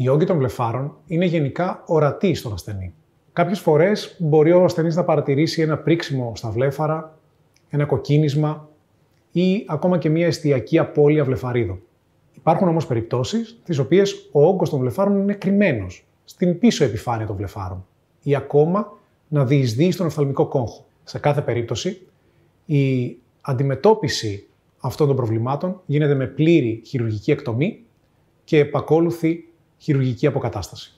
Οι όγκοι των βλεφάρων είναι γενικά ορατοί στον ασθενή. Κάποιες φορές μπορεί ο ασθενής να παρατηρήσει ένα πρίξιμο στα βλέφαρα, ένα κοκκίνισμα ή ακόμα και μια εστιακή απώλεια βλεφαρίδων. Υπάρχουν όμως περιπτώσεις στις οποίες ο όγκος των βλεφάρων είναι κρυμμένος στην πίσω επιφάνεια των βλεφάρων ή ακόμα να διεισδύει στον οφθαλμικό κόγχο. Σε κάθε περίπτωση, η αντιμετώπιση αυτών των προβλημάτων γίνεται με πλήρη χειρουργική εκτομή και επακόλουθη χειρουργική αποκατάσταση.